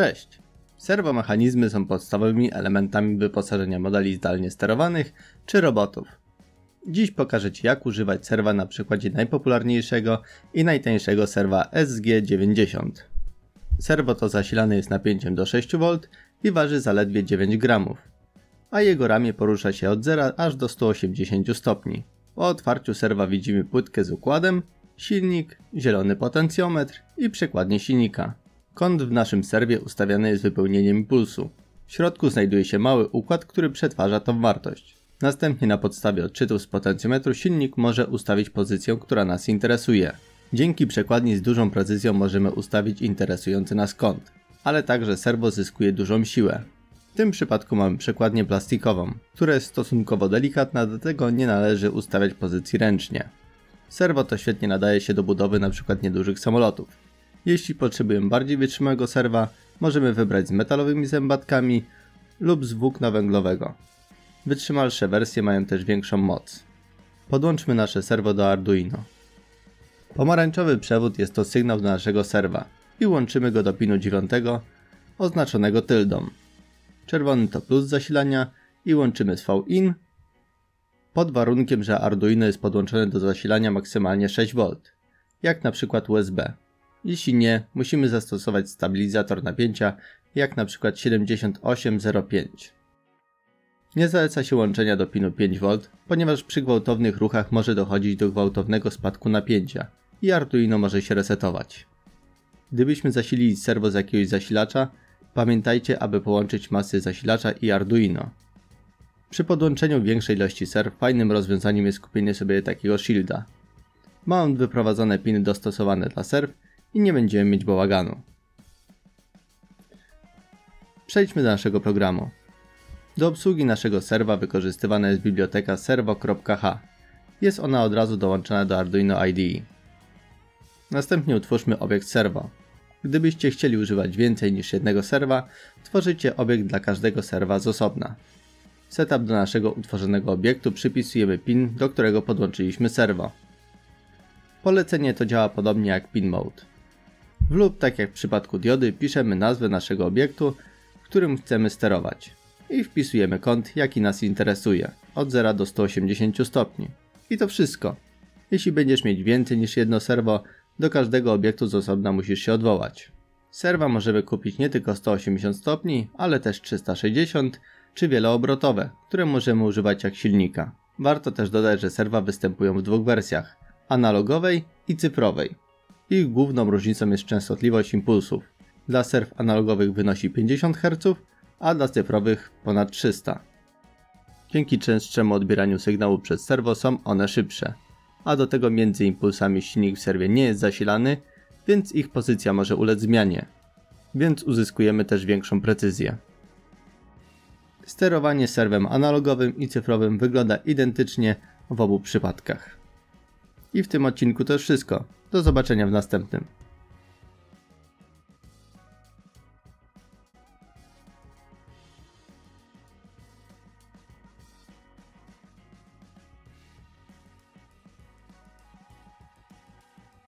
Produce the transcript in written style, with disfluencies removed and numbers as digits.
Cześć! Serwomechanizmy są podstawowymi elementami wyposażenia modeli zdalnie sterowanych czy robotów. Dziś pokażę Ci, jak używać serwa na przykładzie najpopularniejszego i najtańszego serwa SG90. Serwo to zasilane jest napięciem do 6 V i waży zaledwie 9 g, a jego ramię porusza się od 0 aż do 180 stopni. Po otwarciu serwa widzimy płytkę z układem, silnik, zielony potencjometr i przekładnię silnika. Kąt w naszym serwie ustawiany jest wypełnieniem impulsu. W środku znajduje się mały układ, który przetwarza tą wartość. Następnie na podstawie odczytów z potencjometru silnik może ustawić pozycję, która nas interesuje. Dzięki przekładni z dużą precyzją możemy ustawić interesujący nas kąt, ale także serwo zyskuje dużą siłę. W tym przypadku mamy przekładnię plastikową, która jest stosunkowo delikatna, dlatego nie należy ustawiać pozycji ręcznie. Serwo to świetnie nadaje się do budowy np. niedużych samolotów. Jeśli potrzebujemy bardziej wytrzymałego serwa, możemy wybrać z metalowymi zębatkami lub z włókna węglowego. Wytrzymalsze wersje mają też większą moc. Podłączmy nasze serwo do Arduino. Pomarańczowy przewód jest to sygnał do naszego serwa i łączymy go do pinu 9 oznaczonego tyldą. Czerwony to plus zasilania i łączymy z VIN pod warunkiem, że Arduino jest podłączone do zasilania maksymalnie 6 V, jak np. USB. Jeśli nie, musimy zastosować stabilizator napięcia, jak np. 7805. Nie zaleca się łączenia do pinu 5 V, ponieważ przy gwałtownych ruchach może dochodzić do gwałtownego spadku napięcia i Arduino może się resetować. Gdybyśmy zasilili serwo z jakiegoś zasilacza, pamiętajcie, aby połączyć masy zasilacza i Arduino. Przy podłączeniu większej ilości serw fajnym rozwiązaniem jest kupienie sobie takiego shielda. Ma on wyprowadzone piny dostosowane dla serw i nie będziemy mieć bałaganu. Przejdźmy do naszego programu. Do obsługi naszego serwa wykorzystywana jest biblioteka servo.h. Jest ona od razu dołączona do Arduino IDE. Następnie utwórzmy obiekt serwo. Gdybyście chcieli używać więcej niż jednego serwa, tworzycie obiekt dla każdego serwa z osobna. W setup do naszego utworzonego obiektu przypisujemy pin, do którego podłączyliśmy serwo. Polecenie to działa podobnie jak pinMode. W lub, tak jak w przypadku diody, piszemy nazwę naszego obiektu, którym chcemy sterować i wpisujemy kąt, jaki nas interesuje, od 0 do 180 stopni. I to wszystko. Jeśli będziesz mieć więcej niż jedno serwo, do każdego obiektu z osobna musisz się odwołać. Serwa możemy kupić nie tylko 180 stopni, ale też 360 czy wieloobrotowe, które możemy używać jak silnika. Warto też dodać, że serwa występują w dwóch wersjach: analogowej i cyfrowej. Ich główną różnicą jest częstotliwość impulsów. Dla serw analogowych wynosi 50 Hz, a dla cyfrowych ponad 300. Dzięki częstszemu odbieraniu sygnału przez serwo są one szybsze, a do tego między impulsami silnik w serwie nie jest zasilany, więc ich pozycja może ulec zmianie, więc uzyskujemy też większą precyzję. Sterowanie serwem analogowym i cyfrowym wygląda identycznie w obu przypadkach. I w tym odcinku to już wszystko. Do zobaczenia w następnym.